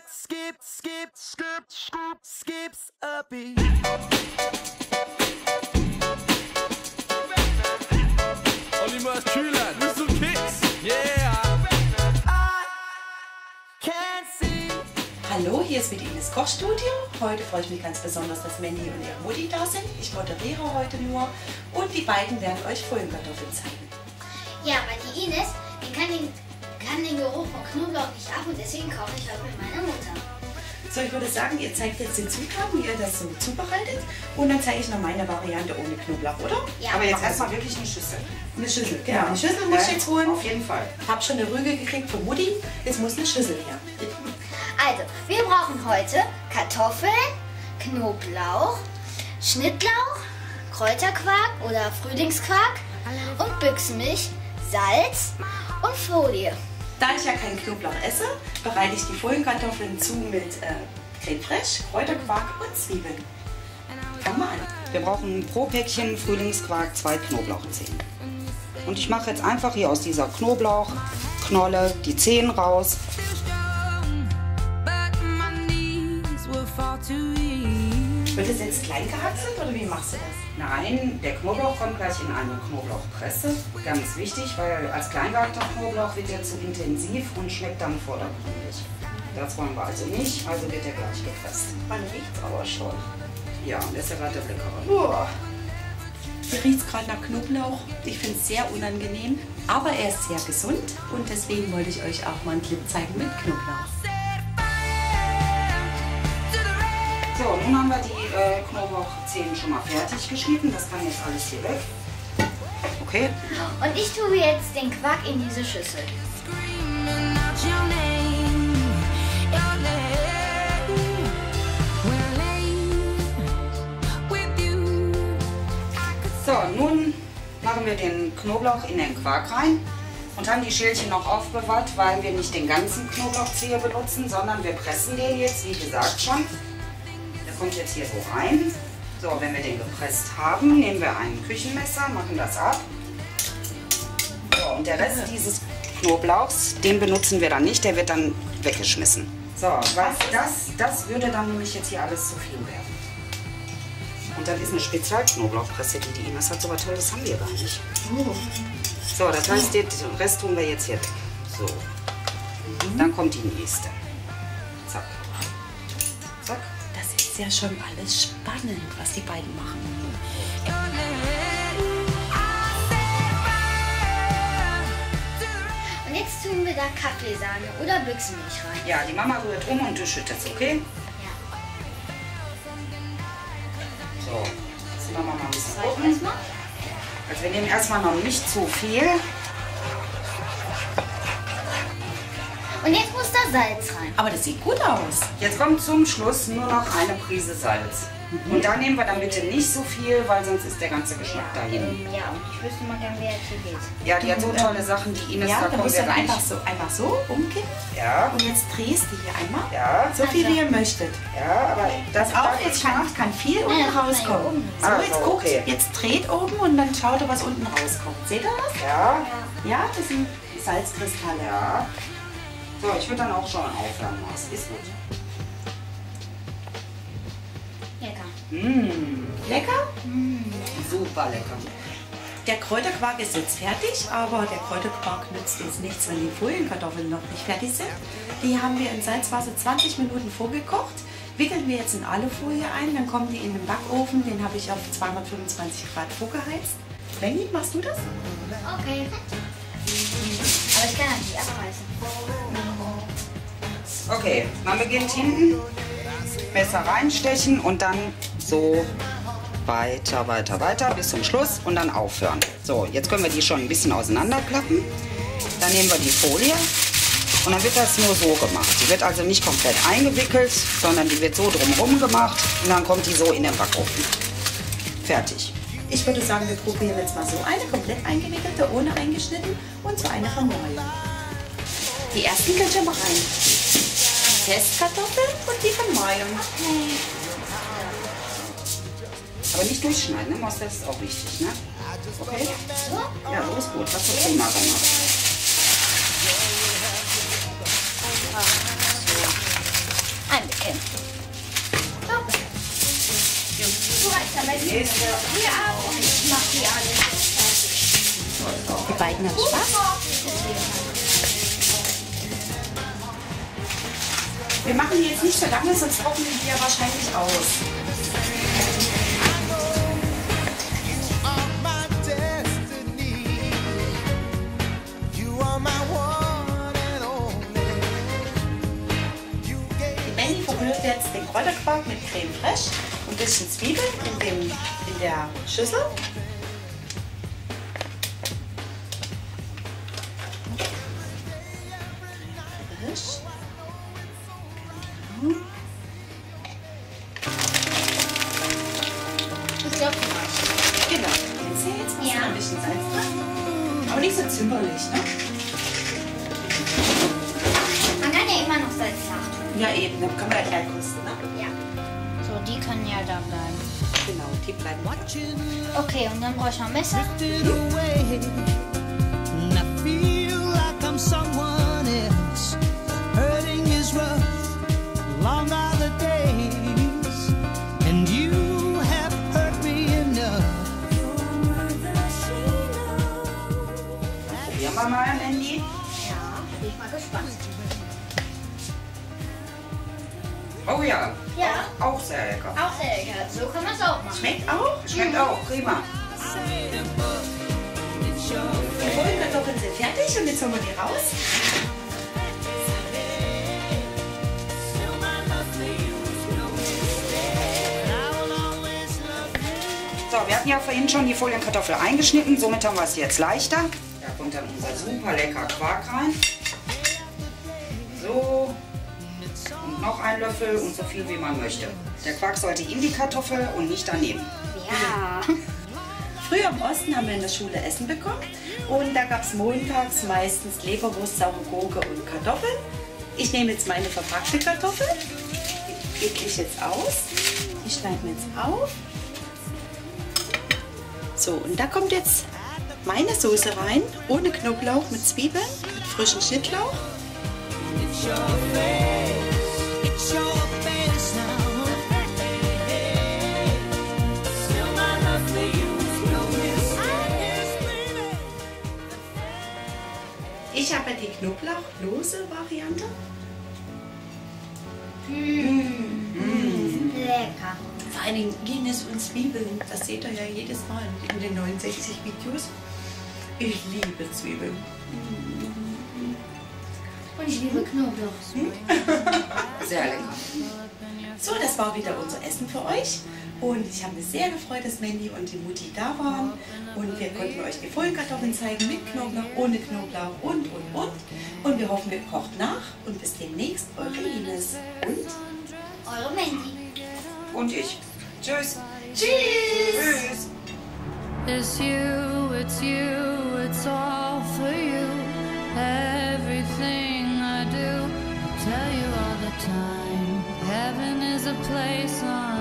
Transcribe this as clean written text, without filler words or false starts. skip, skip, skip, skip, skip, skips a beat. Oliver's Kühlern, bist du Kids? Yeah! I can't see. Hallo, hier ist wieder Ines Kochstudio. Heute freue ich mich ganz besonders, dass Mandy und ihre Mutti da sind. Ich moderiere heute nur und die beiden werden euch Folienkartoffeln zeigen. Ja, weil die Ines, die kann den Geruch von Knoblauch nicht ab und deswegen kaufe ich heute mit meiner Mutter. So, ich würde sagen, ihr zeigt jetzt den Zutaten, wie ihr das so zubereitet und dann zeige ich noch meine Variante ohne Knoblauch, oder? Ja. Aber jetzt erstmal wirklich eine Schüssel. Eine Schüssel, genau. Ja. Eine Schüssel muss ich jetzt holen. Auf jeden Fall. Ich habe schon eine Rüge gekriegt von Mutti, jetzt muss eine Schüssel her. Also, wir brauchen heute Kartoffeln, Knoblauch, Schnittlauch, Kräuterquark oder Frühlingsquark und Büchsenmilch, Salz und Folie. Da ich ja keinen Knoblauch esse, bereite ich die Folienkartoffeln zu mit Crème fraîche, Kräuterquark und Zwiebeln. Fangen wir an. Wir brauchen pro Päckchen Frühlingsquark 2 Knoblauchzehen. Und ich mache jetzt einfach hier aus dieser Knoblauchknolle die Zehen raus. Wird das jetzt klein gehackselt oder wie machst du das? Nein, der Knoblauch kommt gleich in eine Knoblauchpresse. Ganz wichtig, weil als klein gehackter Knoblauch wird der zu intensiv und schmeckt dann vordergründig. Das wollen wir also nicht, also wird der gleich gepresst. Man riecht es aber schon. Ja, und das ist ja gerade der Blick heran. Hier riecht es gerade nach Knoblauch. Ich finde es sehr unangenehm, aber er ist sehr gesund und deswegen wollte ich euch auch mal einen Clip zeigen mit Knoblauch. So, nun haben wir die Knoblauchzehen schon mal fertig geschnitten. Das kann jetzt alles hier weg. Okay. Und ich tue jetzt den Quark in diese Schüssel. So, nun machen wir den Knoblauch in den Quark rein und haben die Schälchen noch aufbewahrt, weil wir nicht den ganzen Knoblauchzehe benutzen, sondern wir pressen den jetzt, wie gesagt schon. Kommt jetzt hier so rein. So, wenn wir den gepresst haben, nehmen wir ein Küchenmesser, machen das ab. So, und der Rest dieses Knoblauchs, den benutzen wir dann nicht, der wird dann weggeschmissen. So, was das würde dann nämlich jetzt hier alles zu viel werden. Und dann ist eine Spezialknoblauchpresse, die Ines hat, so was Tolles, das haben wir gar nicht. So, das heißt, den Rest tun wir jetzt hier weg. So, dann kommt die nächste. Zack. Zack. Das ist ja schon alles spannend, was die beiden machen. Und jetzt tun wir da Kaffeesahne oder Büchsenmilch rein. Ja, die Mama rührt rum und du schüttelst, okay? Ja. So, jetzt nehmen wir mal ein bisschen gucken. Also wir nehmen erstmal noch nicht zu viel. Und jetzt muss da Salz rein. Aber das sieht gut aus. Jetzt kommt zum Schluss nur noch eine Prise Salz. Und da nehmen wir dann bitte nicht so viel, weil sonst ist der ganze Geschmack dahin. Ja, ich wüsste mal gerne, wer jetzt hier geht. Ja, die hat so tolle Sachen, die Ines, da kommen wir rein. Einfach so umkippen. Ja. Und jetzt drehst du hier einmal. Ja. So viel, wie ihr möchtet. Ja, aber das auch jetzt kann viel unten rauskommen. So, jetzt guckt, jetzt dreht oben und dann schaut ihr, was unten rauskommt. Seht ihr das? Ja. Ja, das sind Salzkristalle. Ja. So, ich würde dann auch schon aufhören, was ist gut. Lecker. Mmh. Lecker? Mmh. Super lecker. Der Kräuterquark ist jetzt fertig, aber der Kräuterquark nützt uns nichts, wenn die Folienkartoffeln noch nicht fertig sind. Die haben wir in Salzwasser 20 Minuten vorgekocht. Wickeln wir jetzt in Alufolie ein, dann kommen die in den Backofen. Den habe ich auf 225 Grad vorgeheizt. Benni, machst du das? Okay. Aber ich kann das nicht abreißen. Okay, man beginnt hinten, Messer reinstechen und dann so weiter bis zum Schluss und dann aufhören. So, jetzt können wir die schon ein bisschen auseinanderklappen. Dann nehmen wir die Folie und dann wird das nur so gemacht. Die wird also nicht komplett eingewickelt, sondern die wird so drumherum gemacht und dann kommt die so in den Backofen. Fertig. Ich würde sagen, wir probieren jetzt mal so eine komplett eingewickelte, ohne eingeschnitten und so eine von neu. Die ersten könnt ihr mal rein. Die Testkartoffeln und die von Mayo. Okay. Aber nicht durchschneiden, ne? Maus, das ist auch wichtig, ne? Okay? Ja, so ist gut. Was soll ich mal machen? aber ich nehme hier ab und ich mache die alle. Die beiden haben Spaß. Wir machen die jetzt nicht so lange, sonst trocknen die ja wahrscheinlich aus. Jetzt den Kräuterquark mit Creme Fraiche und ein bisschen Zwiebeln in der Schüssel. Genau. Jetzt muss man ein bisschen Salz dran. Aber nicht so zimperlich, ne? Man kann ja immer noch Salz machen. Ja eben, dann können wir ja gleich kosten, ne? Ja. So, die können ja da bleiben. Genau, die bleiben da. Okay, und dann brauche ich noch ein Messer. Probieren wir mal, Andy. Ja, bin ich mal gespannt. Oh ja, ja. Auch sehr lecker. Auch sehr lecker, so kann man es auch machen. Schmeckt auch? Schmeckt auch, prima. Die Folienkartoffeln sind fertig und jetzt holen wir die raus. So, wir hatten ja vorhin schon die Folienkartoffel eingeschnitten, somit haben wir es jetzt leichter. Da kommt dann unser super lecker Quark rein. So. Und noch ein Löffel und so viel wie man möchte. Der Quark sollte in die Kartoffel und nicht daneben. Ja. Früher im Osten haben wir in der Schule Essen bekommen und da gab es montags meistens Leberwurst, saure Gurke und Kartoffeln. Ich nehme jetzt meine verpackte Kartoffel, die pick ich jetzt aus, die schneiden wir jetzt auf. So, und da kommt jetzt meine Soße rein, ohne Knoblauch, mit Zwiebeln, mit frischem Schnittlauch. Ich habe die knoblauchlose Variante. Lecker. Vor allem Ines und Zwiebeln, das seht ihr ja jedes Mal in den 69 Videos. Ich liebe Zwiebeln. Und ich liebe Knoblauch. Sehr lecker. So, das war wieder unser Essen für euch. Und ich habe mich sehr gefreut, dass Mandy und die Mutti da waren. Und wir konnten euch die Folienkartoffeln zeigen, mit Knoblauch, ohne Knoblauch und. Und wir hoffen, ihr kocht nach. Und bis demnächst, eure Ines und eure Mandy. Und ich. Tschüss. Tschüss. It's you, it's you, it's all for you. Everything I do, I tell you all the time. Heaven is a place on